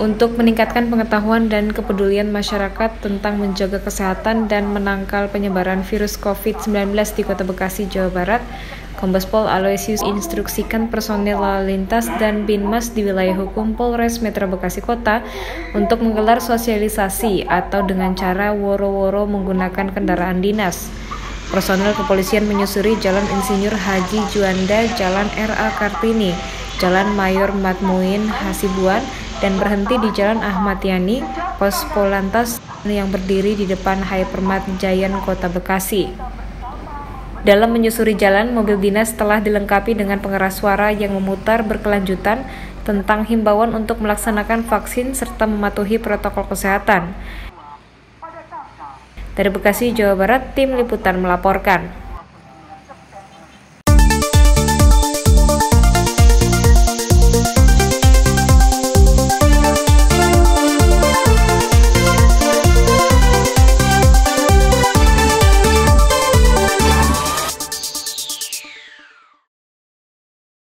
untuk meningkatkan pengetahuan dan kepedulian masyarakat tentang menjaga kesehatan dan menangkal penyebaran virus COVID-19 di Kota Bekasi, Jawa Barat, Kombes Pol Aloysius instruksikan personil lalu lintas dan Binmas di wilayah hukum Polres Metro Bekasi Kota untuk menggelar sosialisasi atau dengan cara woro-woro menggunakan kendaraan dinas. Personel kepolisian menyusuri Jalan Insinyur Haji Juanda, Jalan RA Kartini, Jalan Mayor Matmuin Hasibuan, dan berhenti di Jalan Ahmad Yani, pos POLANTAS yang berdiri di depan Hypermart Giant Kota Bekasi. Dalam menyusuri jalan, mobil dinas telah dilengkapi dengan pengeras suara yang memutar berkelanjutan tentang himbauan untuk melaksanakan vaksin serta mematuhi protokol kesehatan. Dari Bekasi, Jawa Barat, tim liputan melaporkan.